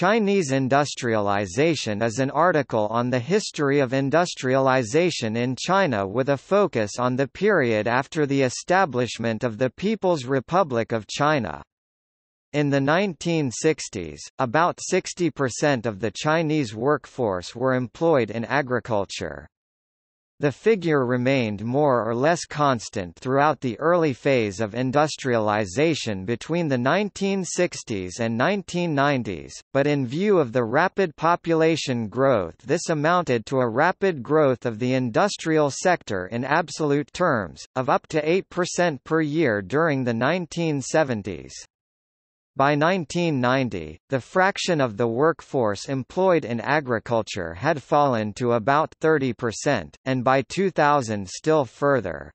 Chinese Industrialization is an article on the history of industrialization in China with a focus on the period after the establishment of the People's Republic of China. In the 1960s, about 60% of the Chinese workforce were employed in agriculture. The figure remained more or less constant throughout the early phase of industrialization between the 1960s and 1990s, but in view of the rapid population growth, this amounted to a rapid growth of the industrial sector in absolute terms, of up to 8% per year during the 1970s. By 1990, the fraction of the workforce employed in agriculture had fallen to about 30%, and by 2000 still further.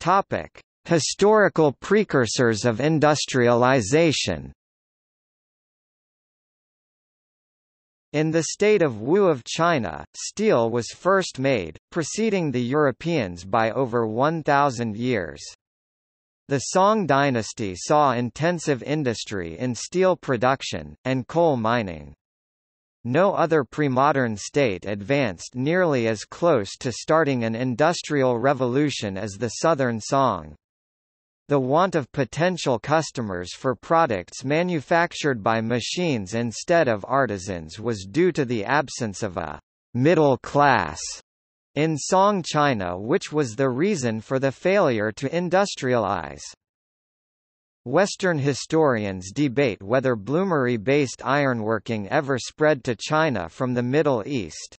Topic: Historical precursors of industrialization. In the state of Wu of China, steel was first made, preceding the Europeans by over 1,000 years. The Song Dynasty saw intensive industry in steel production, and coal mining. No other pre-modern state advanced nearly as close to starting an industrial revolution as the Southern Song. The want of potential customers for products manufactured by machines instead of artisans was due to the absence of a middle class in Song China, which was the reason for the failure to industrialize. Western historians debate whether bloomery-based ironworking ever spread to China from the Middle East.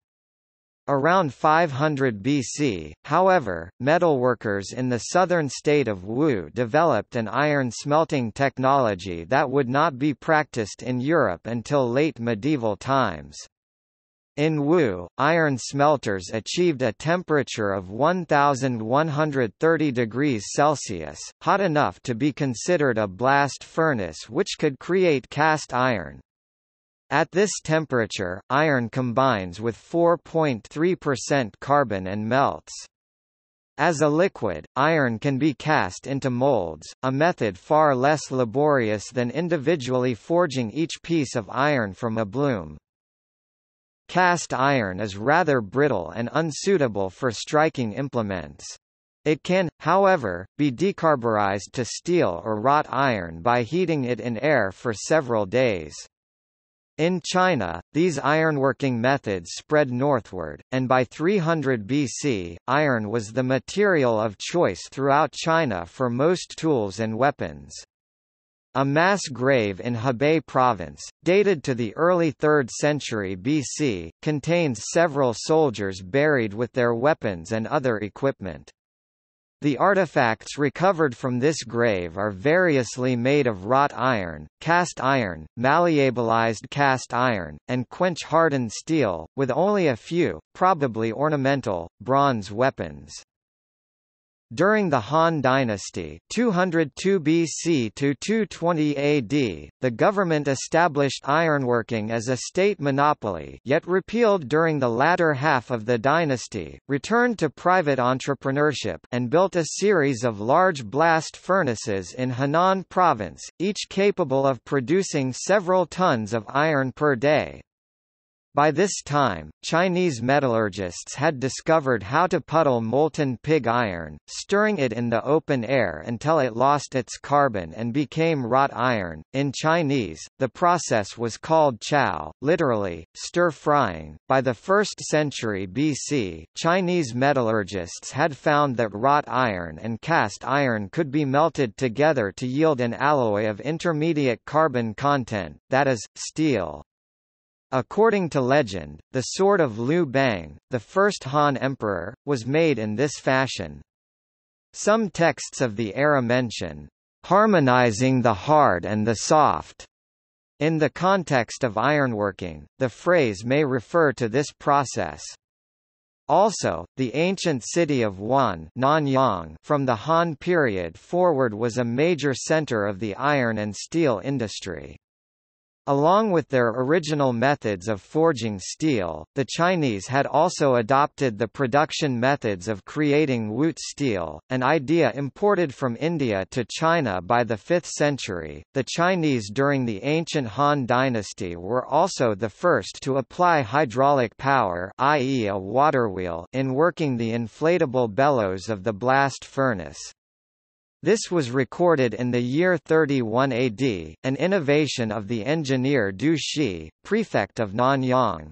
Around 500 BC, however, metalworkers in the southern state of Wu developed an iron smelting technology that would not be practiced in Europe until late medieval times. In Wu, iron smelters achieved a temperature of 1,130 degrees Celsius, hot enough to be considered a blast furnace which could create cast iron. At this temperature, iron combines with 4.3% carbon and melts. As a liquid, iron can be cast into molds, a method far less laborious than individually forging each piece of iron from a bloom. Cast iron is rather brittle and unsuitable for striking implements. It can, however, be decarburized to steel or wrought iron by heating it in air for several days. In China, these ironworking methods spread northward, and by 300 BC, iron was the material of choice throughout China for most tools and weapons. A mass grave in Hebei Province, dated to the early 3rd century BC, contains several soldiers buried with their weapons and other equipment. The artifacts recovered from this grave are variously made of wrought iron, cast iron, malleabilized cast iron, and quench-hardened steel, with only a few, probably ornamental, bronze weapons. During the Han Dynasty (202 BC to 220 AD), the government established ironworking as a state monopoly, yet repealed during the latter half of the dynasty, returned to private entrepreneurship, and built a series of large blast furnaces in Henan Province, each capable of producing several tons of iron per day. By this time, Chinese metallurgists had discovered how to puddle molten pig iron, stirring it in the open air until it lost its carbon and became wrought iron. In Chinese, the process was called chao, literally, stir frying. By the 1st century BC, Chinese metallurgists had found that wrought iron and cast iron could be melted together to yield an alloy of intermediate carbon content, that is, steel. According to legend, the sword of Liu Bang, the first Han emperor, was made in this fashion. Some texts of the era mention, "harmonizing the hard and the soft." In the context of ironworking, the phrase may refer to this process. Also, the ancient city of Wan, Nanyang, from the Han period forward was a major center of the iron and steel industry. Along with their original methods of forging steel, the Chinese had also adopted the production methods of creating Wootz steel, an idea imported from India to China by the 5th century. The Chinese during the ancient Han dynasty were also the first to apply hydraulic power, i.e., a water wheel, in working the inflatable bellows of the blast furnace. This was recorded in the year 31 AD, an innovation of the engineer Du Shi, prefect of Nanyang.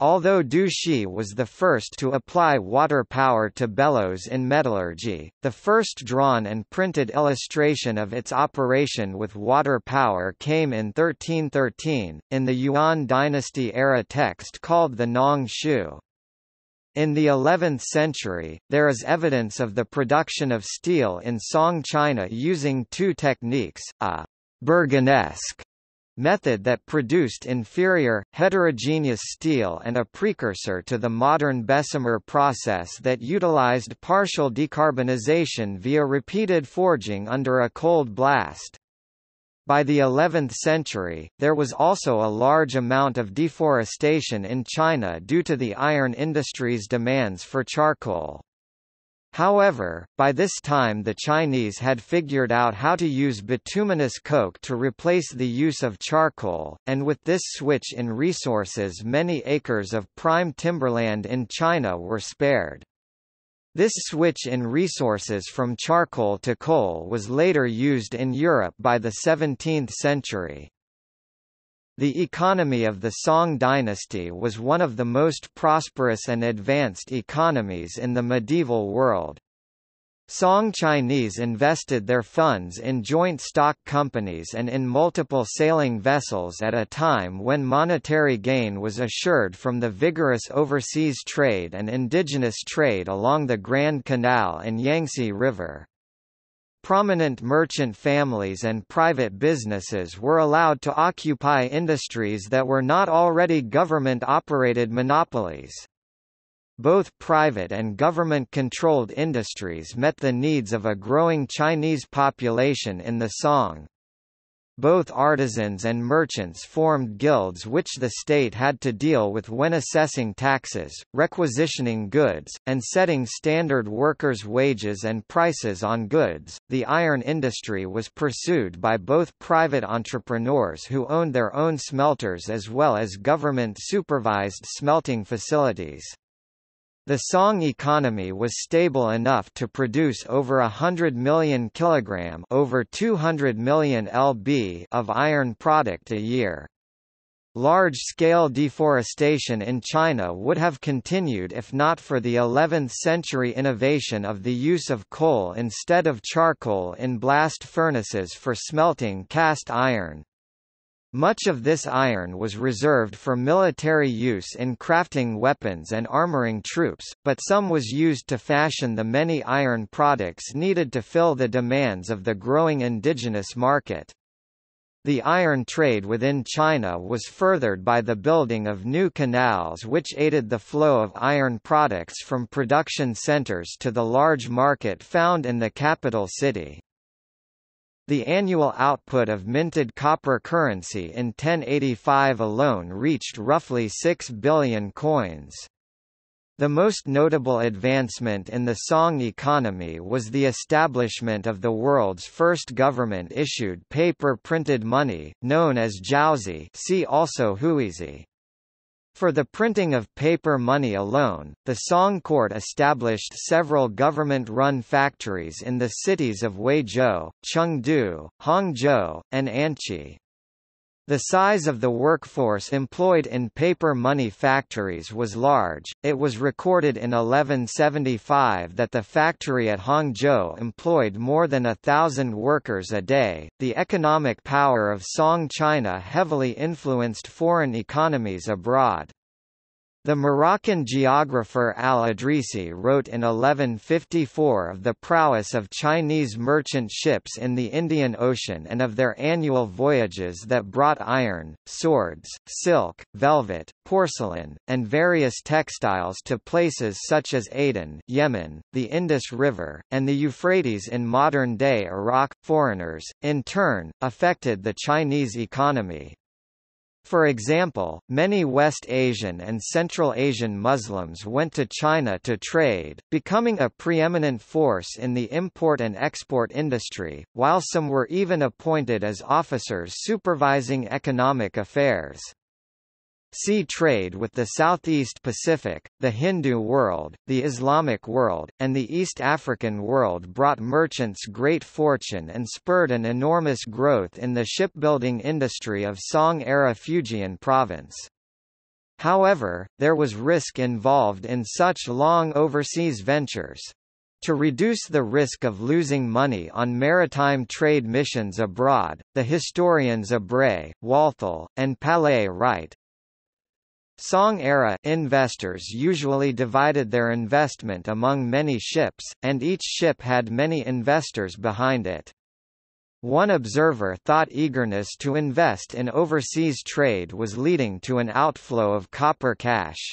Although Du Shi was the first to apply water power to bellows in metallurgy, the first drawn and printed illustration of its operation with water power came in 1313, in the Yuan dynasty era text called the Nong Shu. In the 11th century, there is evidence of the production of steel in Song China using two techniques, a Burghinesque method that produced inferior, heterogeneous steel and a precursor to the modern Bessemer process that utilized partial decarbonization via repeated forging under a cold blast. By the 11th century, there was also a large amount of deforestation in China due to the iron industry's demands for charcoal. However, by this time the Chinese had figured out how to use bituminous coke to replace the use of charcoal, and with this switch in resources many acres of prime timberland in China were spared. This switch in resources from charcoal to coal was later used in Europe by the 17th century. The economy of the Song dynasty was one of the most prosperous and advanced economies in the medieval world. Song Chinese invested their funds in joint stock companies and in multiple sailing vessels at a time when monetary gain was assured from the vigorous overseas trade and indigenous trade along the Grand Canal and Yangtze River. Prominent merchant families and private businesses were allowed to occupy industries that were not already government-operated monopolies. Both private and government-controlled industries met the needs of a growing Chinese population in the Song. Both artisans and merchants formed guilds which the state had to deal with when assessing taxes, requisitioning goods, and setting standard workers' wages and prices on goods. The iron industry was pursued by both private entrepreneurs who owned their own smelters as well as government-supervised smelting facilities. The Song economy was stable enough to produce over 100 million kilogram, over 200 million lb of iron product a year. Large-scale deforestation in China would have continued if not for the 11th-century innovation of the use of coal instead of charcoal in blast furnaces for smelting cast iron. Much of this iron was reserved for military use in crafting weapons and armoring troops, but some was used to fashion the many iron products needed to fill the demands of the growing indigenous market. The iron trade within China was furthered by the building of new canals which aided the flow of iron products from production centers to the large market found in the capital city. The annual output of minted copper currency in 1085 alone reached roughly 6 billion coins. The most notable advancement in the Song economy was the establishment of the world's first government-issued paper-printed money, known as jiaozi, see also huizi. For the printing of paper money alone, the Song court established several government-run factories in the cities of Weizhou, Chengdu, Hangzhou, and Anqi. The size of the workforce employed in paper money factories was large. It was recorded in 1175 that the factory at Hangzhou employed more than 1,000 workers a day. The economic power of Song China heavily influenced foreign economies abroad. The Moroccan geographer Al-Idrisi wrote in 1154 of the prowess of Chinese merchant ships in the Indian Ocean and of their annual voyages that brought iron, swords, silk, velvet, porcelain, and various textiles to places such as Aden, Yemen, the Indus River, and the Euphrates in modern-day Iraq. Foreigners, in turn, affected the Chinese economy. For example, many West Asian and Central Asian Muslims went to China to trade, becoming a preeminent force in the import and export industry, while some were even appointed as officers supervising economic affairs. See trade with the Southeast Pacific, the Hindu world, the Islamic world, and the East African world brought merchants great fortune and spurred an enormous growth in the shipbuilding industry of Song-era Fujian province. However, there was risk involved in such long overseas ventures. To reduce the risk of losing money on maritime trade missions abroad, the historians Abray, Walthall, and Palais write, Song-era investors usually divided their investment among many ships, and each ship had many investors behind it. One observer thought eagerness to invest in overseas trade was leading to an outflow of copper cash.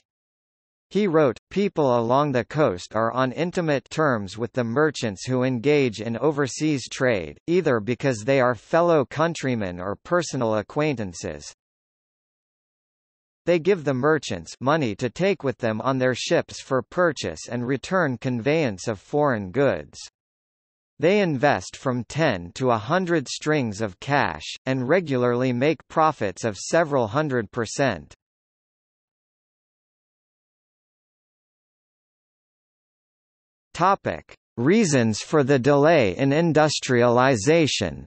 He wrote, "People along the coast are on intimate terms with the merchants who engage in overseas trade, either because they are fellow countrymen or personal acquaintances. They give the merchants money to take with them on their ships for purchase and return conveyance of foreign goods. They invest from 10 to 100 strings of cash, and regularly make profits of several 100%. Reasons for the delay in industrialization.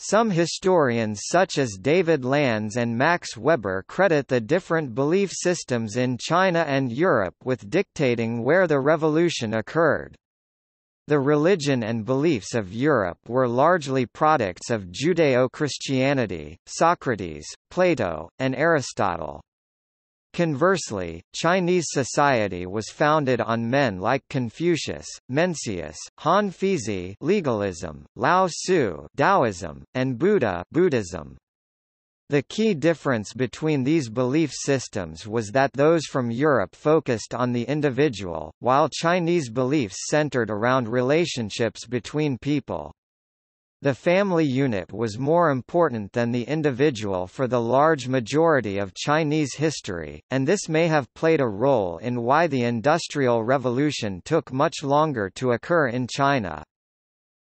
Some historians such as David Landes and Max Weber credit the different belief systems in China and Europe with dictating where the revolution occurred. The religion and beliefs of Europe were largely products of Judeo-Christianity, Socrates, Plato, and Aristotle. Conversely, Chinese society was founded on men like Confucius, Mencius, Han Fizi legalism, Lao Tzu Taoism, and Buddha Buddhism. The key difference between these belief systems was that those from Europe focused on the individual, while Chinese beliefs centered around relationships between people. The family unit was more important than the individual for the large majority of Chinese history, and this may have played a role in why the Industrial Revolution took much longer to occur in China.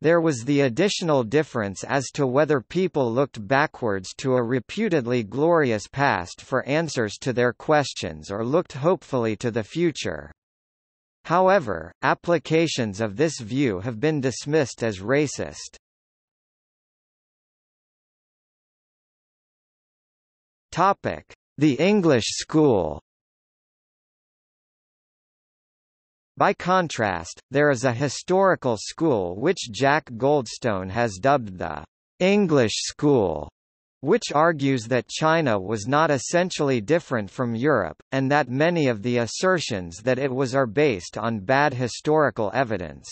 There was the additional difference as to whether people looked backwards to a reputedly glorious past for answers to their questions or looked hopefully to the future. However, applications of this view have been dismissed as racist. The English School. By contrast, there is a historical school which Jack Goldstone has dubbed the English School, which argues that China was not essentially different from Europe, and that many of the assertions that it was are based on bad historical evidence.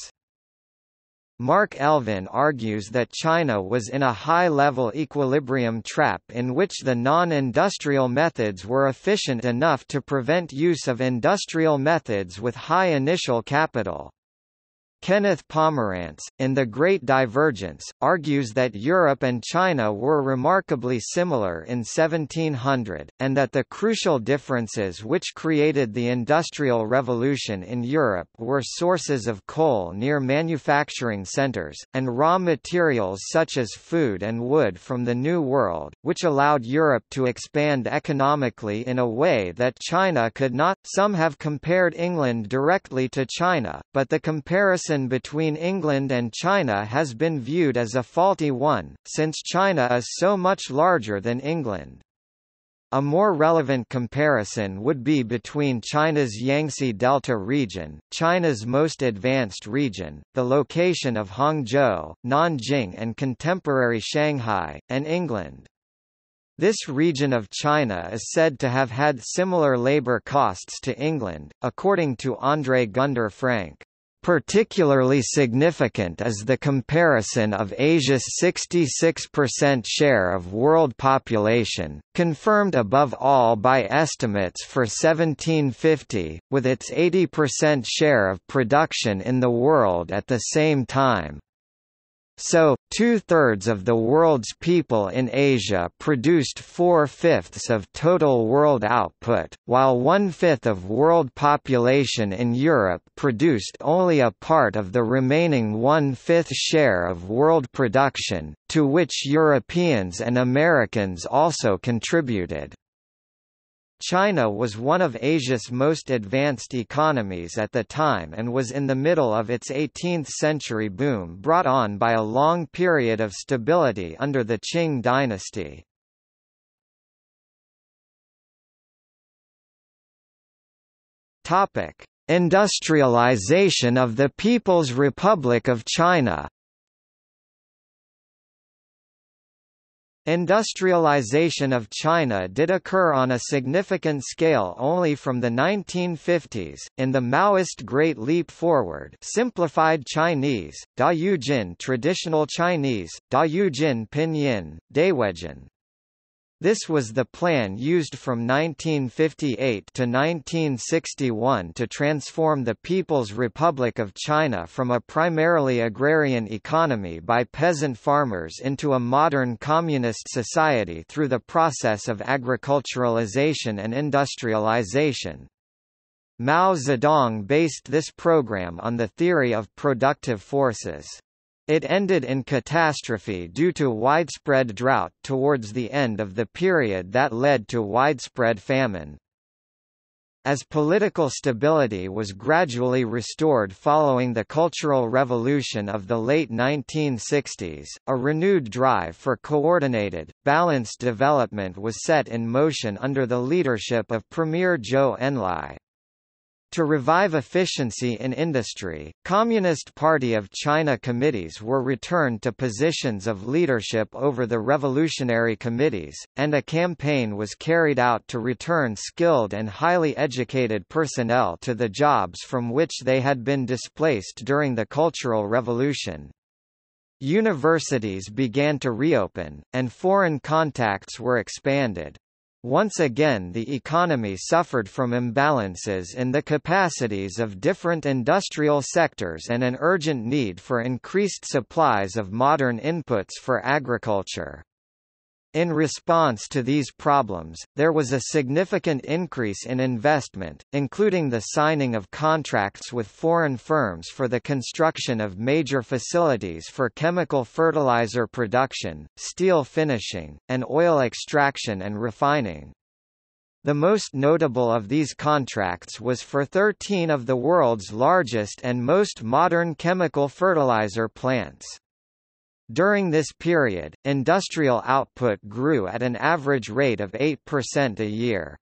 Mark Elvin argues that China was in a high-level equilibrium trap in which the non-industrial methods were efficient enough to prevent use of industrial methods with high initial capital. Kenneth Pomerantz, in The Great Divergence, argues that Europe and China were remarkably similar in 1700, and that the crucial differences which created the Industrial Revolution in Europe were sources of coal near manufacturing centers, and raw materials such as food and wood from the New World, which allowed Europe to expand economically in a way that China could not. Some have compared England directly to China, but the comparison between England and China has been viewed as a faulty one, since China is so much larger than England. A more relevant comparison would be between China's Yangtze Delta region, China's most advanced region, the location of Hangzhou, Nanjing and contemporary Shanghai, and England. This region of China is said to have had similar labor costs to England, according to André Gunder Frank. Particularly significant is the comparison of Asia's 66% share of world population, confirmed above all by estimates for 1750, with its 80% share of production in the world at the same time. So, 2/3 of the world's people in Asia produced 4/5 of total world output, while 1/5 of world population in Europe produced only a part of the remaining 1/5 share of world production, to which Europeans and Americans also contributed. China was one of Asia's most advanced economies at the time and was in the middle of its 18th-century boom brought on by a long period of stability under the Qing dynasty. Topic: Industrialization of the People's Republic of China. Industrialization of China did occur on a significant scale only from the 1950s, in the Maoist Great Leap Forward simplified Chinese, Dàyuèjìn traditional Chinese, Dàyuèjìn pinyin, Dàyuèjìn. This was the plan used from 1958 to 1961 to transform the People's Republic of China from a primarily agrarian economy by peasant farmers into a modern communist society through the process of agriculturalization and industrialization. Mao Zedong based this program on the theory of productive forces. It ended in catastrophe due to widespread drought towards the end of the period that led to widespread famine. As political stability was gradually restored following the Cultural Revolution of the late 1960s, a renewed drive for coordinated, balanced development was set in motion under the leadership of Premier Zhou Enlai. To revive efficiency in industry, Communist Party of China committees were returned to positions of leadership over the revolutionary committees, and a campaign was carried out to return skilled and highly educated personnel to the jobs from which they had been displaced during the Cultural Revolution. Universities began to reopen, and foreign contacts were expanded. Once again the economy suffered from imbalances in the capacities of different industrial sectors and an urgent need for increased supplies of modern inputs for agriculture. In response to these problems, there was a significant increase in investment, including the signing of contracts with foreign firms for the construction of major facilities for chemical fertilizer production, steel finishing, and oil extraction and refining. The most notable of these contracts was for 13 of the world's largest and most modern chemical fertilizer plants. During this period, industrial output grew at an average rate of 8% a year.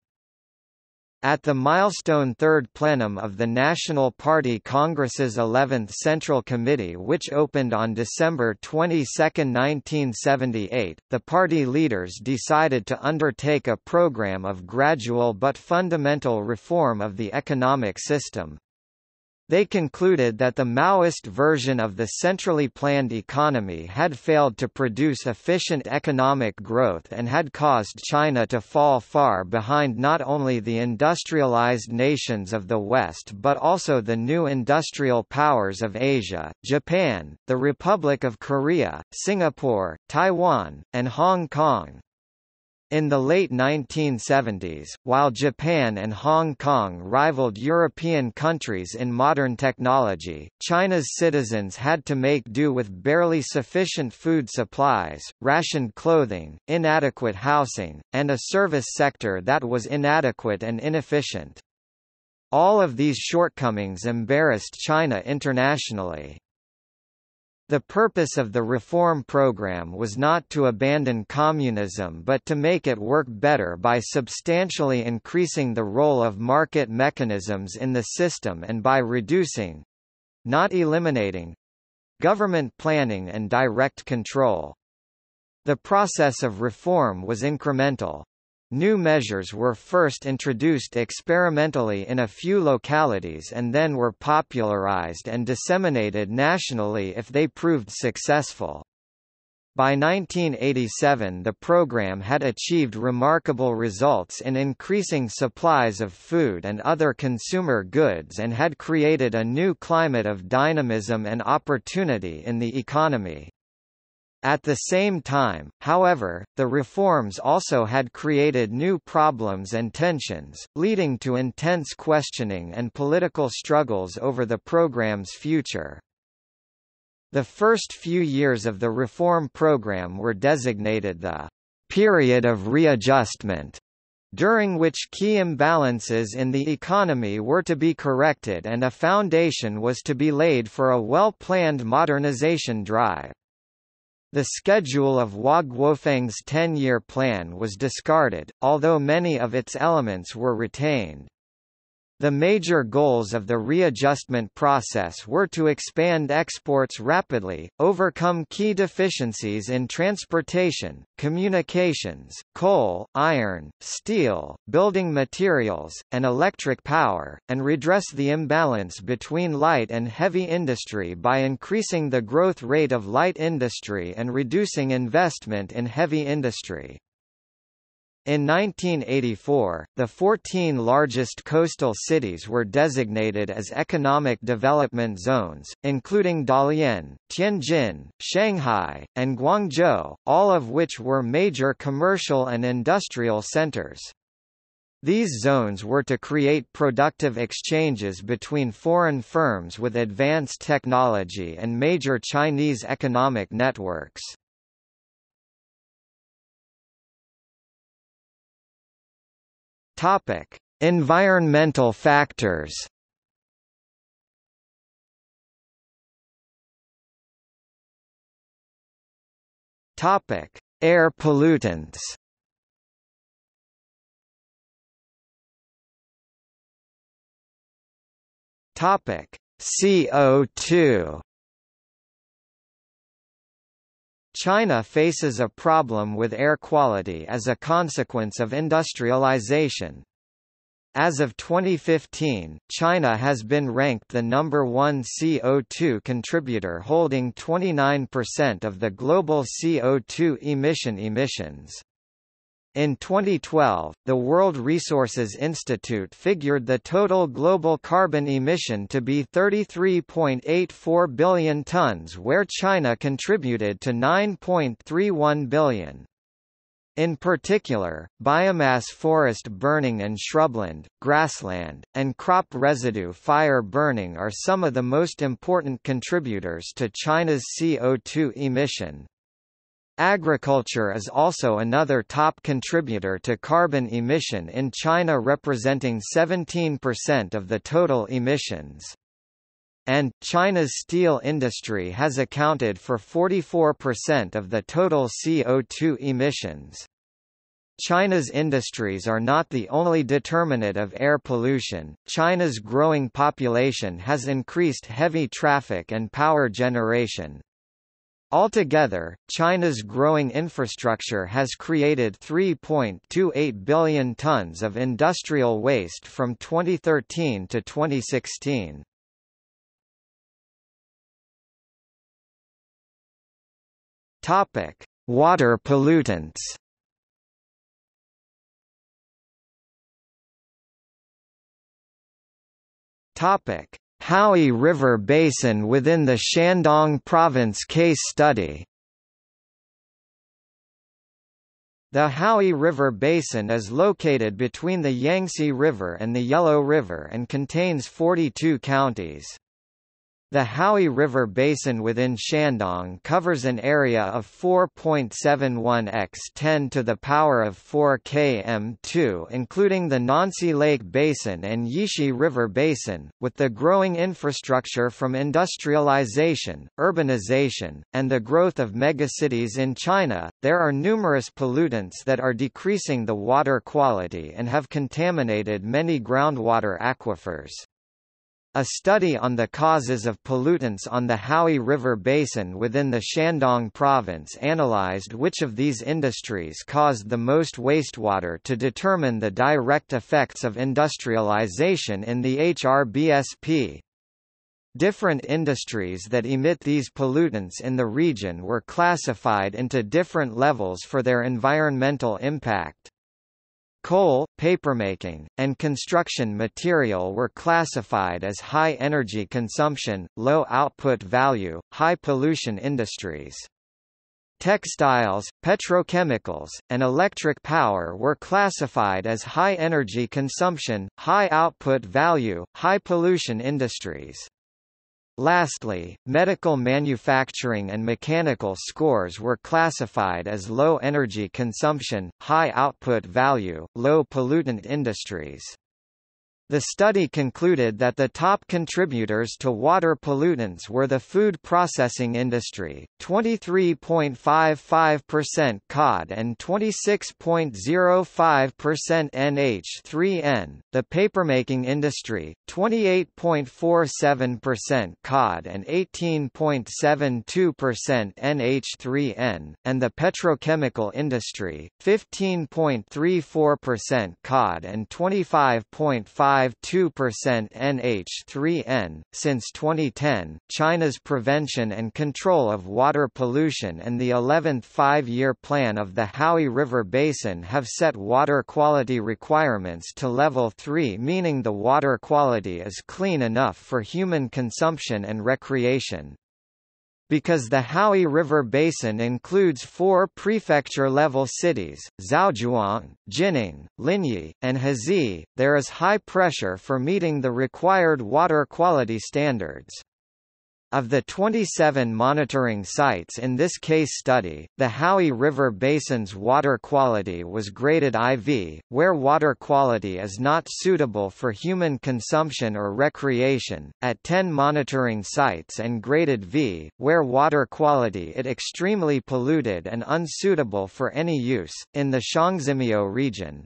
At the milestone third plenum of the National Party Congress's 11th Central Committee, which opened on December 22, 1978, the party leaders decided to undertake a program of gradual but fundamental reform of the economic system. They concluded that the Maoist version of the centrally planned economy had failed to produce efficient economic growth and had caused China to fall far behind not only the industrialized nations of the West but also the new industrial powers of Asia, Japan, the Republic of Korea, Singapore, Taiwan, and Hong Kong. In the late 1970s, while Japan and Hong Kong rivaled European countries in modern technology, China's citizens had to make do with barely sufficient food supplies, rationed clothing, inadequate housing, and a service sector that was inadequate and inefficient. All of these shortcomings embarrassed China internationally. The purpose of the reform program was not to abandon communism but to make it work better by substantially increasing the role of market mechanisms in the system and by reducing—not eliminating—government planning and direct control. The process of reform was incremental. New measures were first introduced experimentally in a few localities and then were popularized and disseminated nationally if they proved successful. By 1987, the program had achieved remarkable results in increasing supplies of food and other consumer goods and had created a new climate of dynamism and opportunity in the economy. At the same time, however, the reforms also had created new problems and tensions, leading to intense questioning and political struggles over the program's future. The first few years of the reform program were designated the period of readjustment, during which key imbalances in the economy were to be corrected and a foundation was to be laid for a well-planned modernization drive. The schedule of Hua Guofeng's 10-year plan was discarded, although many of its elements were retained. The major goals of the readjustment process were to expand exports rapidly, overcome key deficiencies in transportation, communications, coal, iron, steel, building materials, and electric power, and redress the imbalance between light and heavy industry by increasing the growth rate of light industry and reducing investment in heavy industry. In 1984, the 14 largest coastal cities were designated as economic development zones, including Dalian, Tianjin, Shanghai, and Guangzhou, all of which were major commercial and industrial centers. These zones were to create productive exchanges between foreign firms with advanced technology and major Chinese economic networks. Topic: Environmental factors. Topic: Air pollutants. Topic: CO2. China faces a problem with air quality as a consequence of industrialization. As of 2015, China has been ranked the #1 CO2 contributor, holding 29% of the global CO2 emissions. In 2012, the World Resources Institute figured the total global carbon emission to be 33.84 billion tons, where China contributed to 9.31 billion. In particular, biomass forest burning and shrubland, grassland, and crop residue fire burning are some of the most important contributors to China's CO2 emission. Agriculture is also another top contributor to carbon emission in China, representing 17% of the total emissions. And, China's steel industry has accounted for 44% of the total CO2 emissions. China's industries are not the only determinant of air pollution. China's growing population has increased heavy traffic and power generation. Altogether, China's growing infrastructure has created 3.28 billion tons of industrial waste from 2013 to 2016. Topic: Water pollutants. Topic: Huai River Basin within the Shandong Province case study. The Huai River Basin is located between the Yangtze River and the Yellow River and contains 42 counties. The Huai River Basin within Shandong covers an area of 4.71 × 10⁴ km², including the Nanxi Lake Basin and Yishi River Basin. With the growing infrastructure from industrialization, urbanization, and the growth of megacities in China, there are numerous pollutants that are decreasing the water quality and have contaminated many groundwater aquifers. A study on the causes of pollutants on the Huai River Basin within the Shandong Province analyzed which of these industries caused the most wastewater to determine the direct effects of industrialization in the HRBSP. Different industries that emit these pollutants in the region were classified into different levels for their environmental impact. Coal, papermaking, and construction material were classified as high energy consumption, low output value, high pollution industries. Textiles, petrochemicals, and electric power were classified as high energy consumption, high output value, high pollution industries. Lastly, medical manufacturing and mechanical scores were classified as low energy consumption, high output value, low pollutant industries. The study concluded that the top contributors to water pollutants were the food processing industry, 23.55% cod and 26.05% NH3N, the papermaking industry, 28.47% cod and 18.72% NH3N, and the petrochemical industry, 15.34% cod and 25.52% NH3N. Since 2010, China's prevention and control of water pollution and the 11th five-year plan of the Huai River Basin have set water quality requirements to level 3, meaning the water quality is clean enough for human consumption and recreation. Because the Huai River Basin includes 4 prefecture-level cities, Zhaojuang, Jining, Linyi, and Hezi, there is high pressure for meeting the required water quality standards. Of the 27 monitoring sites in this case study, the Huai River Basin's water quality was graded IV, where water quality is not suitable for human consumption or recreation, at 10 monitoring sites, and graded V, where water quality is extremely polluted and unsuitable for any use, in the Shangzimyo region.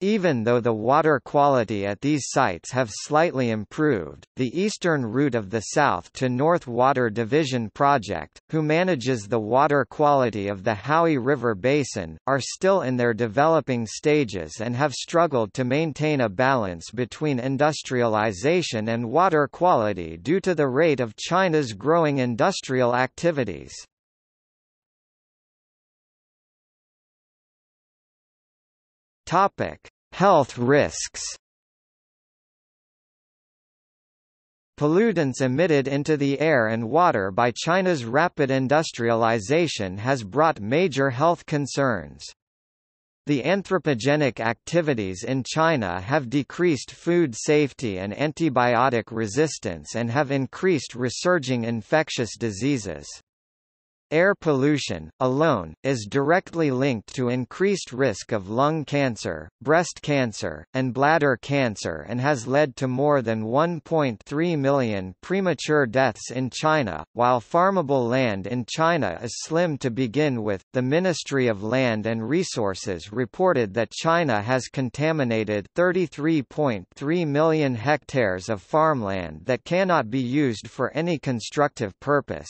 Even though the water quality at these sites have slightly improved, the eastern route of the South to North Water Division Project, who manages the water quality of the Huai River Basin, are still in their developing stages and have struggled to maintain a balance between industrialization and water quality due to the rate of China's growing industrial activities. Topic: Health risks. Pollutants emitted into the air and water by China's rapid industrialization has brought major health concerns. The anthropogenic activities in China have decreased food safety and antibiotic resistance and have increased resurging infectious diseases. Air pollution, alone, is directly linked to increased risk of lung cancer, breast cancer, and bladder cancer and has led to more than 1.3 million premature deaths in China. While farmable land in China is slim to begin with, the Ministry of Land and Resources reported that China has contaminated 33.3 million hectares of farmland that cannot be used for any constructive purpose.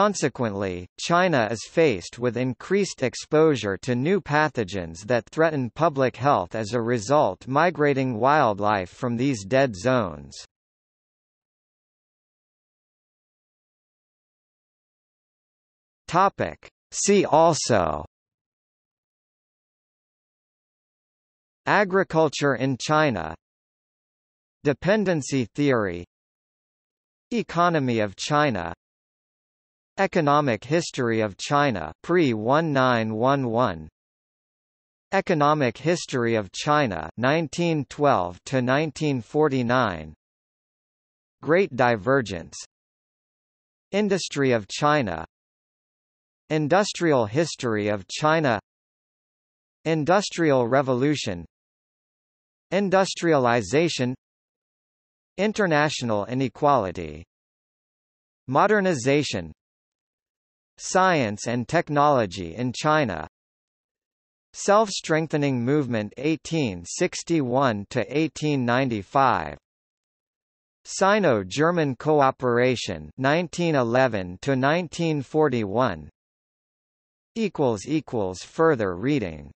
Consequently, China is faced with increased exposure to new pathogens that threaten public health as a result, migrating wildlife from these dead zones. Topic: See also. Agriculture in China. Dependency theory. Economy of China. Economic history of China pre-1911. Economic history of China 1912 to 1949. Great Divergence. Industry of China. Industrial history of China. Industrial Revolution. Industrialization. International inequality. Modernization. Science and technology in China. Self-strengthening movement 1861 to 1895. Sino-German cooperation 1911 to 1941. Further reading.